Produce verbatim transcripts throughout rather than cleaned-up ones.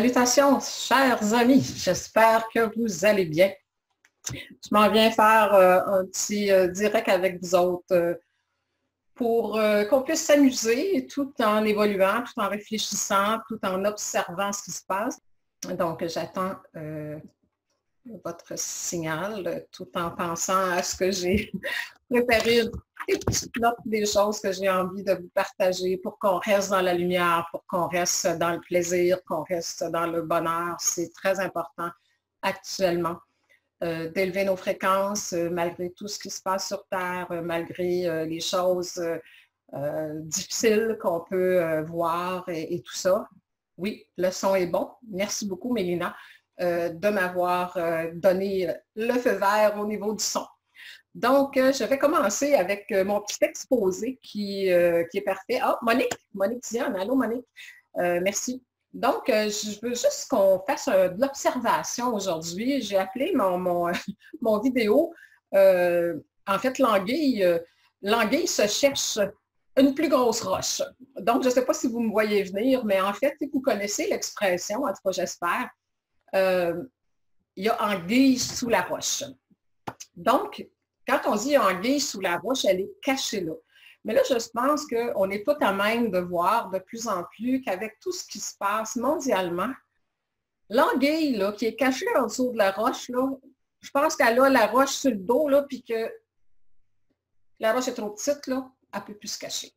Salutations, chers amis. J'espère que vous allez bien. Je m'en viens faire euh, un petit euh, direct avec vous autres euh, pour euh, qu'on puisse s'amuser tout en évoluant, tout en réfléchissant, tout en observant ce qui se passe. Donc, j'attends euh, votre signal tout en pensant à ce que j'ai préparé. Des petites notes des choses que j'ai envie de vous partager pour qu'on reste dans la lumière, pour qu'on reste dans le plaisir, qu'on reste dans le bonheur. C'est très important actuellement euh, d'élever nos fréquences euh, malgré tout ce qui se passe sur Terre, euh, malgré euh, les choses euh, euh, difficiles qu'on peut euh, voir et, et tout ça. Oui, le son est bon. Merci beaucoup, Mélina, euh, de m'avoir euh, donné le feu vert au niveau du son. Donc, je vais commencer avec mon petit exposé qui, euh, qui est parfait. Ah, oh, Monique, Monique Diane, allô Monique, euh, merci. Donc, je veux juste qu'on fasse euh, de l'observation aujourd'hui. J'ai appelé mon, mon, mon vidéo, euh, en fait, l'anguille, euh, l'anguille se cherche une plus grosse roche. Donc, je ne sais pas si vous me voyez venir, mais en fait, vous connaissez l'expression, en tout cas, j'espère, euh, il y a anguille sous la roche. Donc, quand on dit anguille sous la roche, elle est cachée là. Mais là, je pense qu'on est tout à même de voir de plus en plus qu'avec tout ce qui se passe mondialement, l'anguille là, qui est cachée en dessous de la roche, là, je pense qu'elle a la roche sur le dos, là, puis que la roche est trop petite, là, elle ne peut plus se cacher.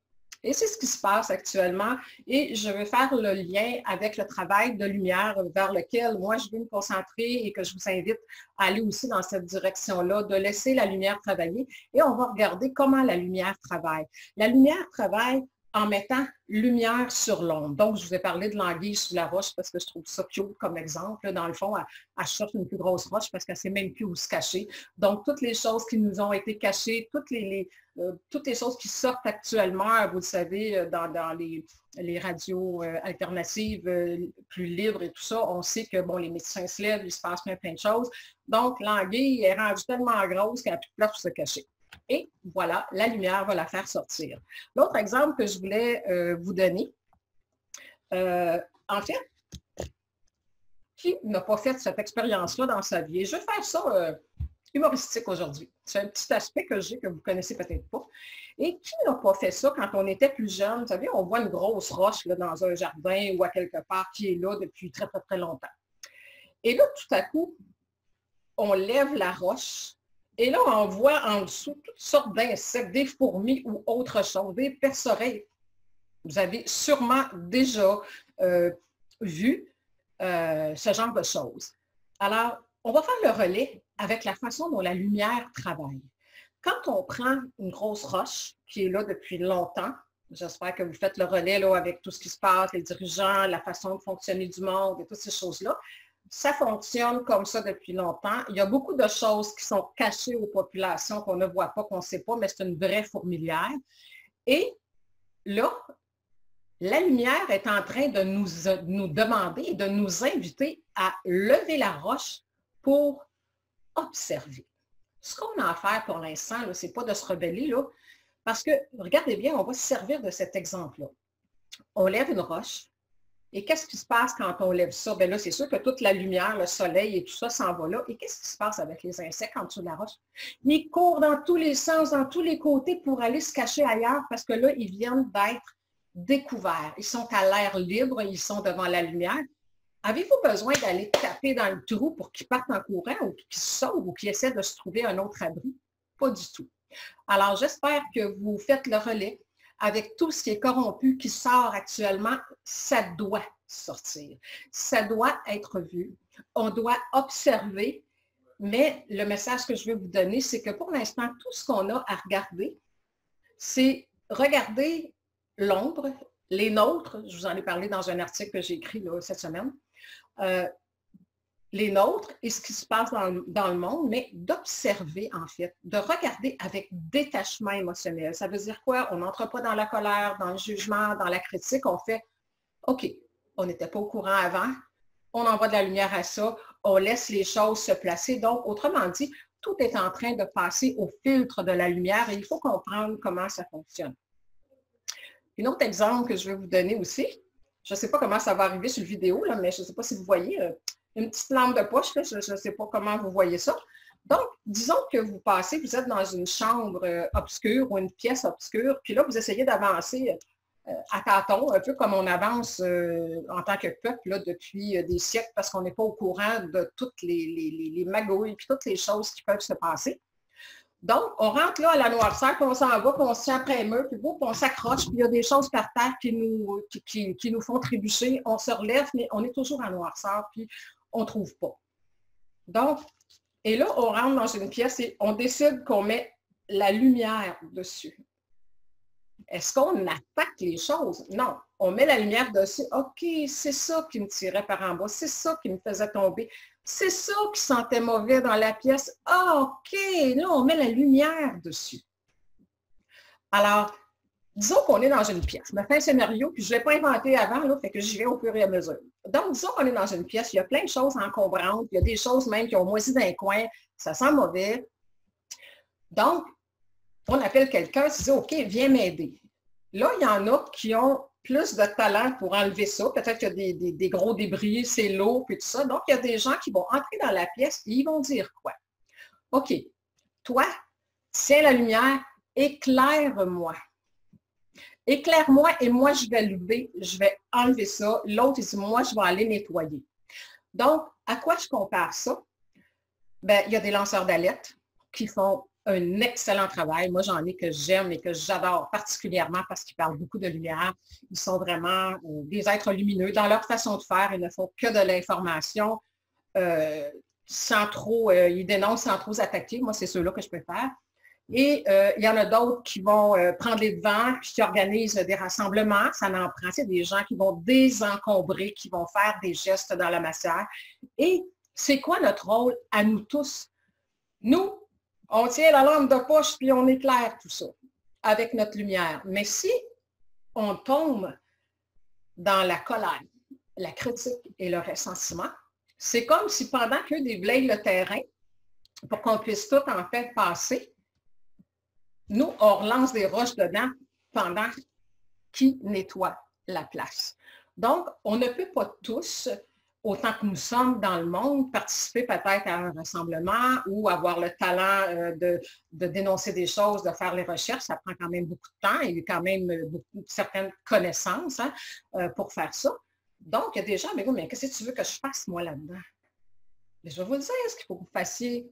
Et c'est ce qui se passe actuellement. Et je veux faire le lien avec le travail de lumière vers lequel moi, je vais me concentrer et que je vous invite à aller aussi dans cette direction-là, de laisser la lumière travailler. Et on va regarder comment la lumière travaille. La lumière travaille en mettant lumière sur l'ombre. Donc, je vous ai parlé de l'anguille sous la roche parce que je trouve ça cute comme exemple. Dans le fond, elle, elle cherche une plus grosse roche parce qu'elle ne sait même plus où se cacher. Donc, toutes les choses qui nous ont été cachées, toutes les, les, euh, toutes les choses qui sortent actuellement, vous le savez, dans, dans les, les radios euh, alternatives euh, plus libres et tout ça, on sait que bon, les médecins se lèvent, il se passe plein, plein de choses. Donc, l'anguille est rendue tellement grosse qu'elle n'a plus de place pour se cacher. Et voilà, la lumière va la faire sortir. L'autre exemple que je voulais euh, vous donner, euh, en fait, qui n'a pas fait cette expérience-là dans sa vie? Et je vais faire ça euh, humoristique aujourd'hui. C'est un petit aspect que j'ai que vous ne connaissez peut-être pas. Et qui n'a pas fait ça quand on était plus jeune? Vous savez, on voit une grosse roche là, dans un jardin ou à quelque part qui est là depuis très, très, très longtemps. Et là, tout à coup, on lève la roche. Et là, on voit en dessous toutes sortes d'insectes, des fourmis ou autre chose, des perce-oreilles. Vous avez sûrement déjà euh, vu euh, ce genre de choses. Alors, on va faire le relais avec la façon dont la lumière travaille. Quand on prend une grosse roche qui est là depuis longtemps, j'espère que vous faites le relais là, avec tout ce qui se passe, les dirigeants, la façon de fonctionner du monde et toutes ces choses-là, ça fonctionne comme ça depuis longtemps. Il y a beaucoup de choses qui sont cachées aux populations, qu'on ne voit pas, qu'on ne sait pas, mais c'est une vraie fourmilière. Et là, la lumière est en train de nous, nous demander et de nous inviter à lever la roche pour observer. Ce qu'on a à faire pour l'instant, ce n'est pas de se rebeller, là, parce que, regardez bien, on va se servir de cet exemple-là. On lève une roche. Et qu'est-ce qui se passe quand on lève ça? Bien là, c'est sûr que toute la lumière, le soleil et tout ça s'en va là. Et qu'est-ce qui se passe avec les insectes en dessous de la roche? Ils courent dans tous les sens, dans tous les côtés pour aller se cacher ailleurs parce que là, ils viennent d'être découverts. Ils sont à l'air libre, ils sont devant la lumière. Avez-vous besoin d'aller taper dans le trou pour qu'ils partent en courant ou qu'ils sauvent ou qu'ils essaient de se trouver un autre abri? Pas du tout. Alors, j'espère que vous faites le relais. Avec tout ce qui est corrompu, qui sort actuellement, ça doit sortir. Ça doit être vu. On doit observer, mais le message que je veux vous donner, c'est que pour l'instant, tout ce qu'on a à regarder, c'est regarder l'ombre, les nôtres, je vous en ai parlé dans un article que j'ai écrit là, cette semaine, euh, les nôtres et ce qui se passe dans le, dans le monde, mais d'observer en fait, de regarder avec détachement émotionnel. Ça veut dire quoi? On n'entre pas dans la colère, dans le jugement, dans la critique. On fait, OK, on n'était pas au courant avant, on envoie de la lumière à ça, on laisse les choses se placer. Donc, autrement dit, tout est en train de passer au filtre de la lumière et il faut comprendre comment ça fonctionne. Un autre exemple que je vais vous donner aussi, Je ne sais pas comment ça va arriver sur le vidéo, là, mais je ne sais pas si vous voyez euh, une petite lampe de poche, là, je ne sais pas comment vous voyez ça. Donc, disons que vous passez, vous êtes dans une chambre euh, obscure ou une pièce obscure, puis là, vous essayez d'avancer euh, à tâtons, un peu comme on avance euh, en tant que peuple là, depuis euh, des siècles, parce qu'on n'est pas au courant de toutes les, les, les, les magouilles, puis toutes les choses qui peuvent se passer. Donc, on rentre là à la noirceur, puis on s'en va, puis on se tient après un mur, puis bon, puis on s'accroche, puis il y a des choses par terre qui nous, qui, qui, qui nous font trébucher, on se relève, mais on est toujours en noirceur, puis on ne trouve pas. Donc, et là, on rentre dans une pièce et on décide qu'on met la lumière dessus. Est-ce qu'on attaque les choses? Non. On met la lumière dessus. OK, c'est ça qui me tirait par en bas. C'est ça qui me faisait tomber. C'est ça qui sentait mauvais dans la pièce. OK, là, on met la lumière dessus. Alors, disons qu'on est dans une pièce. Je me fais un scénario, puis je ne l'ai pas inventé avant, là, fait que j'y vais au fur et à mesure. Donc, disons qu'on est dans une pièce, il y a plein de choses encombrantes, il y a des choses même qui ont moisi d'un coin, ça sent mauvais. Donc, on appelle quelqu'un, qui dit « OK, viens m'aider ». Là, il y en a qui ont plus de talent pour enlever ça. Peut-être qu'il y a des, des, des gros débris, c'est l'eau, puis tout ça. Donc, il y a des gens qui vont entrer dans la pièce et ils vont dire quoi? OK, toi, tiens la lumière, éclaire-moi. Éclaire-moi et moi, je vais lever, je vais enlever ça. L'autre, il dit, moi, je vais aller nettoyer. Donc, à quoi je compare ça? Bien, il y a des lanceurs d'alerte qui font un excellent travail. Moi, j'en ai que j'aime et que j'adore particulièrement parce qu'ils parlent beaucoup de lumière. Ils sont vraiment des êtres lumineux. Dans leur façon de faire, ils ne font que de l'information euh, sans trop, euh, ils dénoncent sans trop attaquer. Moi, c'est ceux-là que je préfère. Et euh, il y en a d'autres qui vont euh, prendre les devants, puis qui organisent des rassemblements. Ça en prend, c'est des gens qui vont désencombrer, qui vont faire des gestes dans la matière. Et c'est quoi notre rôle à nous tous? Nous, on tient la lampe de poche, puis on éclaire tout ça avec notre lumière. Mais si on tombe dans la colère, la critique et le ressentiment, c'est comme si pendant qu'eux déblayent le terrain, pour qu'on puisse tout en fait passer, nous, on relance des roches dedans pendant qu'ils nettoient la place. Donc, on ne peut pas tous, autant que nous sommes dans le monde, participer peut-être à un rassemblement ou avoir le talent de, de dénoncer des choses, de faire les recherches. Ça prend quand même beaucoup de temps et quand même beaucoup, certaines connaissances hein, pour faire ça. Donc, il y a des gens, mais, mais qu'est-ce que tu veux que je fasse, moi, là-dedans? Mais je vais vous dire ce qu'il faut que vous fassiez.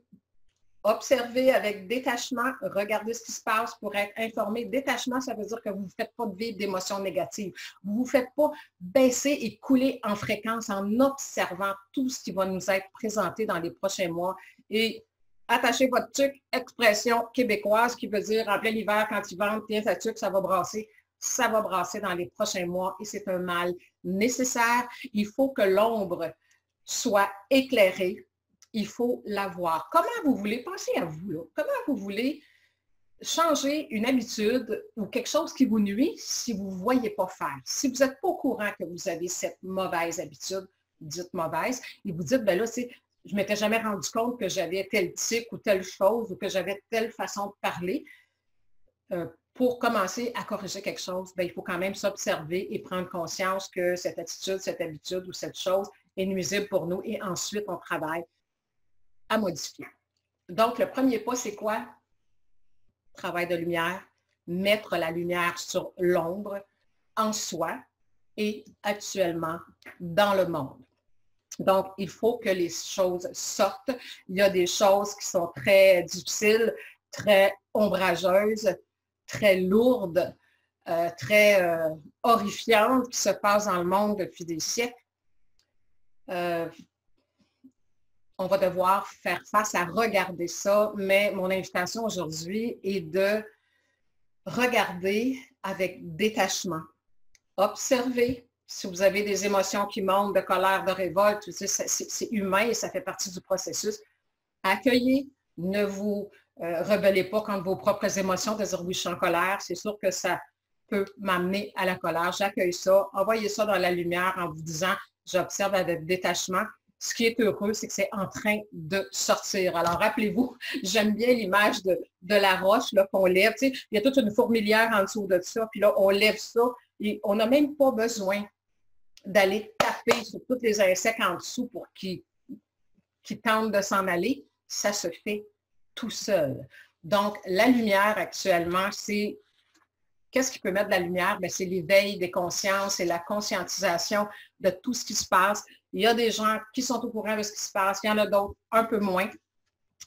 Observez avec détachement, regardez ce qui se passe pour être informé. Détachement, ça veut dire que vous ne vous faites pas vivre d'émotions négatives. Vous ne vous faites pas baisser et couler en fréquence en observant tout ce qui va nous être présenté dans les prochains mois. Et attachez votre tuque, expression québécoise, qui veut dire en plein hiver, quand il vente, tiens, ça tuque, ça va brasser. Ça va brasser dans les prochains mois et c'est un mal nécessaire. Il faut que l'ombre soit éclairée. Il faut l'avoir. Comment vous voulez, pensez à vous, là. Comment vous voulez changer une habitude ou quelque chose qui vous nuit si vous ne voyez pas faire? Si vous n'êtes pas au courant que vous avez cette mauvaise habitude, dites mauvaise, et vous dites, ben là, c'est, je ne m'étais jamais rendu compte que j'avais tel tic ou telle chose ou que j'avais telle façon de parler. Euh, pour commencer à corriger quelque chose, ben, il faut quand même s'observer et prendre conscience que cette attitude, cette habitude ou cette chose est nuisible pour nous et ensuite on travaille à modifier. Donc, le premier pas, c'est quoi? Travail de lumière, mettre la lumière sur l'ombre en soi et actuellement dans le monde. Donc, il faut que les choses sortent. Il y a des choses qui sont très difficiles, très ombrageuses, très lourdes, euh, très euh, horrifiantes qui se passent dans le monde depuis des siècles. Euh, On va devoir faire face à regarder ça, mais mon invitation aujourd'hui est de regarder avec détachement. Observez si vous avez des émotions qui montent, de colère, de révolte, c'est humain et ça fait partie du processus. Accueillez, ne vous euh, rebellez pas contre vos propres émotions, de dire oui, je suis en colère, c'est sûr que ça peut m'amener à la colère, j'accueille ça, envoyez ça dans la lumière en vous disant j'observe avec détachement. Ce qui est heureux, c'est que c'est en train de sortir. Alors, rappelez-vous, j'aime bien l'image de, de la roche qu'on lève. Tu sais, il y a toute une fourmilière en dessous de ça, puis là, on lève ça et on n'a même pas besoin d'aller taper sur tous les insectes en dessous pour qu'ils qu'ils tentent de s'en aller, ça se fait tout seul. Donc, la lumière actuellement, c'est... Qu'est-ce qui peut mettre de la lumière? Bien, c'est l'éveil des consciences et la conscientisation de tout ce qui se passe. Il y a des gens qui sont au courant de ce qui se passe, il y en a d'autres un peu moins.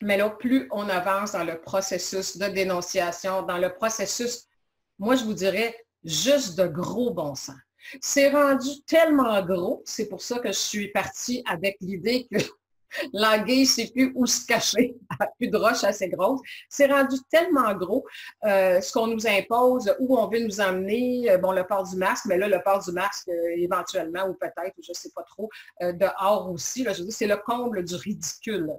Mais là, plus on avance dans le processus de dénonciation, dans le processus, moi je vous dirais, juste de gros bon sens. C'est rendu tellement gros, c'est pour ça que je suis partie avec l'idée que l'anguille ne sait plus où se cacher, à plus de roche assez grosse. C'est rendu tellement gros euh, ce qu'on nous impose, où on veut nous emmener, bon, le port du masque, mais là, le port du masque euh, éventuellement, ou peut-être, je ne sais pas trop, euh, dehors aussi, là, je veux dire, c'est le comble du ridicule.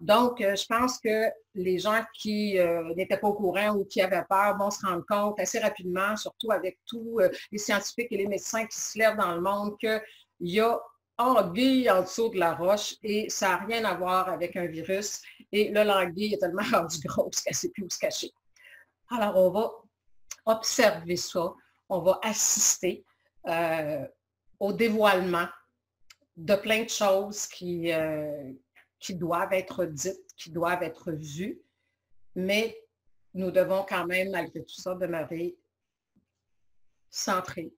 Donc, euh, je pense que les gens qui euh, n'étaient pas au courant ou qui avaient peur vont se rendre compte assez rapidement, surtout avec tous euh, les scientifiques et les médecins qui se lèvent dans le monde, qu'il y a anguille en dessous de la roche et ça n'a rien à voir avec un virus. Et là, l'anguille est tellement rendue grosse qu'elle ne sait plus où se cacher. Alors, on va observer ça, on va assister euh, au dévoilement de plein de choses qui, euh, qui doivent être dites, qui doivent être vues, mais nous devons quand même, malgré tout ça, demeurer centrés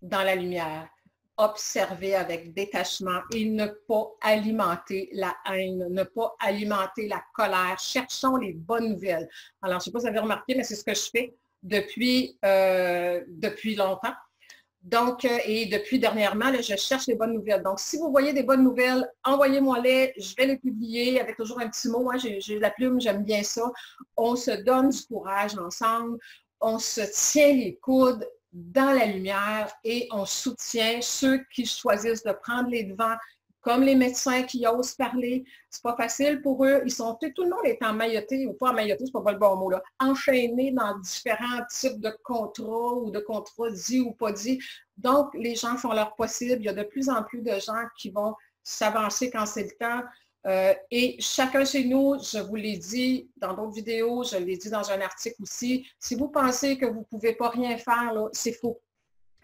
dans la lumière, observer avec détachement et ne pas alimenter la haine, ne pas alimenter la colère. Cherchons les bonnes nouvelles. Alors, je ne sais pas si vous avez remarqué, mais c'est ce que je fais depuis, euh, depuis longtemps. Donc, euh, et depuis dernièrement, là, je cherche les bonnes nouvelles. Donc, si vous voyez des bonnes nouvelles, envoyez-moi-les, je vais les publier avec toujours un petit mot. Hein, j'ai, j'ai la plume, j'aime bien ça. On se donne du courage ensemble, on se tient les coudes dans la lumière et on soutient ceux qui choisissent de prendre les devants, comme les médecins qui osent parler. C'est pas facile pour eux. Ils sont, tout le monde est emmailloté, ou pas emmailloté, c'est pas le bon mot, là, enchaîné dans différents types de contrats ou de contrats dits ou pas dits. Donc, les gens font leur possible. Il y a de plus en plus de gens qui vont s'avancer quand c'est le temps. Euh, et chacun chez nous, je vous l'ai dit dans d'autres vidéos, je l'ai dit dans un article aussi, si vous pensez que vous ne pouvez pas rien faire, là, c'est faux.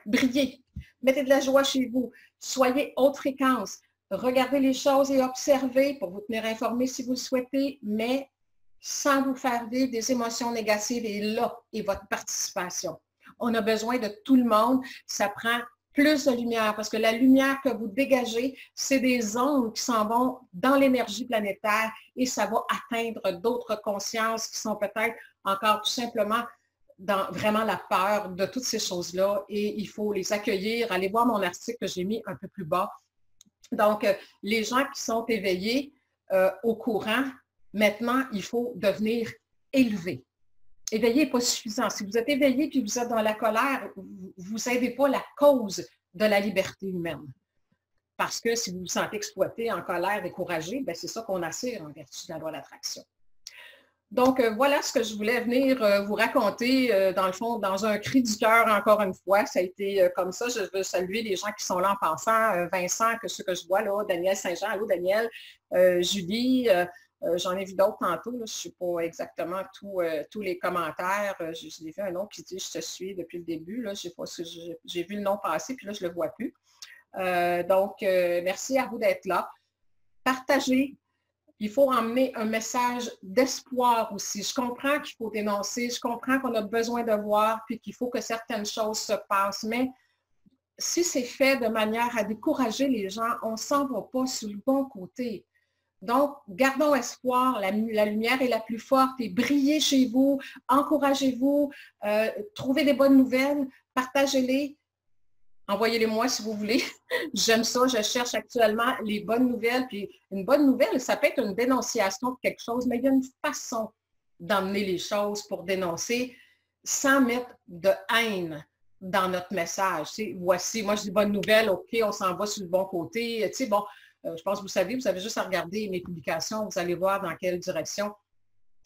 Brillez, mettez de la joie chez vous, soyez haute fréquence, regardez les choses et observez pour vous tenir informé si vous le souhaitez, mais sans vous faire vivre des émotions négatives. Et là est votre participation. On a besoin de tout le monde, ça prend plus de lumière, parce que la lumière que vous dégagez, c'est des ondes qui s'en vont dans l'énergie planétaire et ça va atteindre d'autres consciences qui sont peut-être encore tout simplement dans vraiment la peur de toutes ces choses-là et il faut les accueillir. Allez voir mon article que j'ai mis un peu plus bas. Donc, les gens qui sont éveillés euh, au courant, maintenant, il faut devenir élevés. Éveillé n'est pas suffisant. Si vous êtes éveillé et vous êtes dans la colère, vous n'aidez pas la cause de la liberté humaine. Parce que si vous vous sentez exploité, en colère, découragé, bien, c'est ça qu'on attire en vertu de la loi d'attraction. Donc, euh, voilà ce que je voulais venir euh, vous raconter, euh, dans le fond, dans un cri du cœur, encore une fois. Ça a été euh, comme ça. Je veux saluer les gens qui sont là en passant. Euh, Vincent, que ceux que je vois là, Daniel Saint-Jean, allô Daniel, euh, Julie... Euh, Euh, j'en ai vu d'autres tantôt, là, je ne suis pas exactement tout, euh, tous les commentaires. Euh, je, je l'ai vu un nom qui dit « je te suis » depuis le début. Là, j'ai, pas, j'ai, j'ai vu le nom passer, puis là, je ne le vois plus. Euh, donc, euh, merci à vous d'être là. Partagez. Il faut emmener un message d'espoir aussi. Je comprends qu'il faut dénoncer, je comprends qu'on a besoin de voir, puis qu'il faut que certaines choses se passent, mais si c'est fait de manière à décourager les gens, on ne s'en va pas sur le bon côté. Donc, gardons espoir, la, la lumière est la plus forte et brillez chez vous, encouragez-vous, euh, trouvez des bonnes nouvelles, partagez-les, envoyez-les-moi si vous voulez. J'aime ça, je cherche actuellement les bonnes nouvelles. Puis une bonne nouvelle, ça peut être une dénonciation de quelque chose, mais il y a une façon d'emmener les choses pour dénoncer sans mettre de haine dans notre message. C'est, voici, moi je dis bonne nouvelle, OK, on s'en va sur le bon côté, tu sais, bon... Je pense que vous savez, vous avez juste à regarder mes publications, vous allez voir dans quelle direction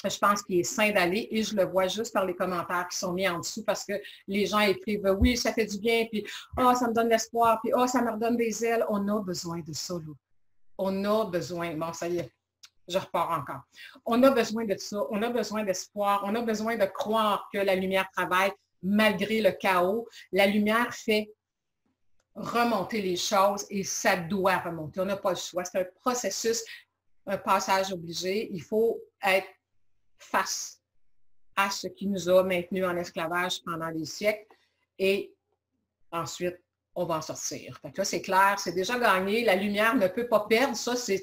je pense qu'il est sain d'aller et je le vois juste par les commentaires qui sont mis en dessous parce que les gens écrivent « oui, ça fait du bien », puis « ah, ça me donne l'espoir », puis « ah, ça me redonne des ailes ». On a besoin de ça, là. On a besoin, bon, ça y est, je repars encore. On a besoin de ça, on a besoin d'espoir, on a besoin de croire que la lumière travaille malgré le chaos. La lumière fait remonter les choses et ça doit remonter. On n'a pas le choix. C'est un processus, un passage obligé. Il faut être face à ce qui nous a maintenus en esclavage pendant des siècles et ensuite, on va en sortir. Fait que là, c'est clair, c'est déjà gagné. La lumière ne peut pas perdre. Ça, c'est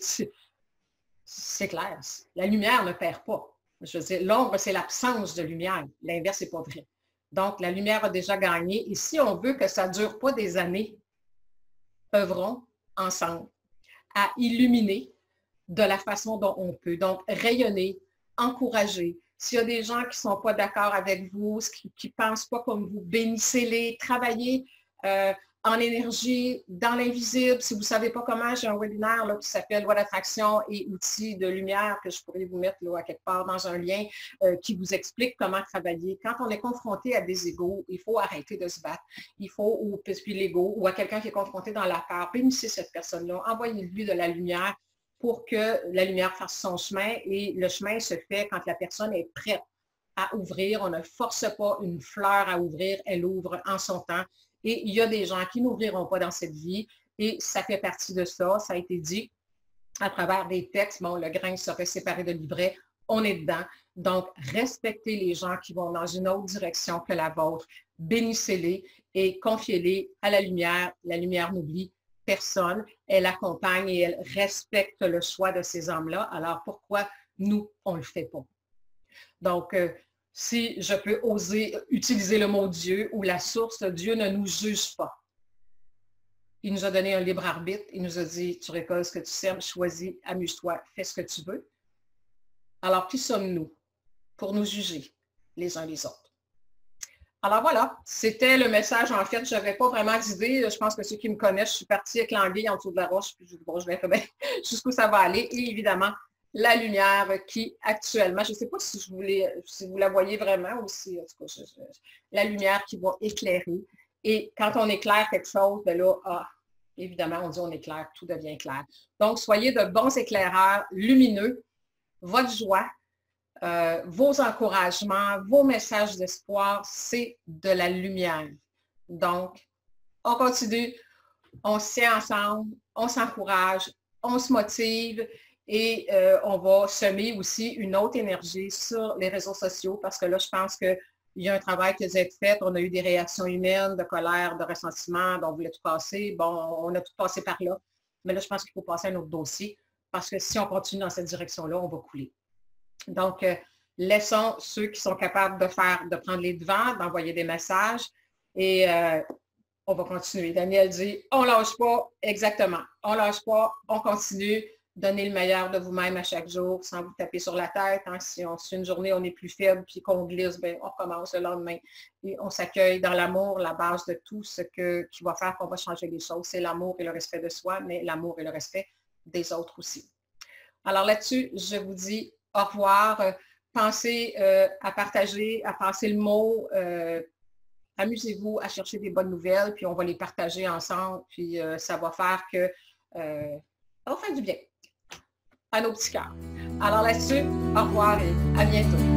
c'est clair. La lumière ne perd pas. Je veux dire, l'ombre, c'est l'absence de lumière. L'inverse n'est pas vrai. Donc, la lumière a déjà gagné. Et si on veut que ça ne dure pas des années, œuvrons ensemble à illuminer de la façon dont on peut. Donc, rayonner, encourager. S'il y a des gens qui ne sont pas d'accord avec vous, qui ne pensent pas comme vous, bénissez-les, travaillez euh, en énergie, dans l'invisible. Si vous ne savez pas comment, j'ai un webinaire là, qui s'appelle « Loi d'attraction et outils de lumière » que je pourrais vous mettre là, à quelque part dans un lien euh, qui vous explique comment travailler. Quand on est confronté à des égos, il faut arrêter de se battre. Il faut, ou puis l'ego, ou à quelqu'un qui est confronté dans la peur, bénissez cette personne-là, envoyez-lui de la lumière pour que la lumière fasse son chemin et le chemin se fait quand la personne est prête à ouvrir. On ne force pas une fleur à ouvrir, elle ouvre en son temps. Et il y a des gens qui n'ouvriront pas dans cette vie et ça fait partie de ça. Ça a été dit à travers des textes. Bon, le grain serait séparé de l'ivraie. On est dedans. Donc, respectez les gens qui vont dans une autre direction que la vôtre. Bénissez-les et confiez-les à la lumière. La lumière n'oublie personne. Elle accompagne et elle respecte le choix de ces hommes-là. Alors, pourquoi nous, on ne le fait pas? Donc, euh, si je peux oser utiliser le mot Dieu ou la source, Dieu ne nous juge pas. Il nous a donné un libre arbitre. Il nous a dit, tu récoltes ce que tu sèmes, choisis, amuse-toi, fais ce que tu veux. Alors, qui sommes-nous pour nous juger les uns les autres? Alors voilà, c'était le message. En fait, je n'avais pas vraiment d'idée. Je pense que ceux qui me connaissent, je suis partie avec l'anguille en dessous de la roche. Puis bon, je vais faire bien jusqu'où ça va aller. Et évidemment, la lumière qui actuellement, je ne sais pas si, je voulais, si vous la voyez vraiment ou si, en tout cas, je, je, la lumière qui va éclairer. Et quand on éclaire quelque chose, ben là, ah, évidemment, on dit on éclaire, tout devient clair. Donc, soyez de bons éclaireurs lumineux. Votre joie, euh, vos encouragements, vos messages d'espoir, c'est de la lumière. Donc, on continue, on se tient ensemble, on s'encourage, on se motive. Et euh, on va semer aussi une autre énergie sur les réseaux sociaux parce que là, je pense qu'il y a un travail qui a été fait. On a eu des réactions humaines, de colère, de ressentiment, on voulait tout passer. Bon, on a tout passé par là. Mais là, je pense qu'il faut passer à un autre dossier parce que si on continue dans cette direction-là, on va couler. Donc, euh, laissons ceux qui sont capables de faire, de prendre les devants, d'envoyer des messages et euh, on va continuer. Daniel dit, on ne lâche pas, exactement. On ne lâche pas, on continue. Donnez le meilleur de vous-même à chaque jour sans vous taper sur la tête. Hein. Si, on, si une journée, on est plus faible puis qu'on glisse, bien, on recommence le lendemain. Et on s'accueille dans l'amour, la base de tout ce que, qui va faire qu'on va changer les choses. C'est l'amour et le respect de soi, mais l'amour et le respect des autres aussi. Alors là-dessus, je vous dis au revoir. Pensez euh, à partager, à passer le mot. Euh, Amusez-vous à chercher des bonnes nouvelles, puis on va les partager ensemble. Puis euh, ça va faire que... Euh, ça va faire du bien à nos petits cœurs. Alors là-dessus, au revoir et à bientôt.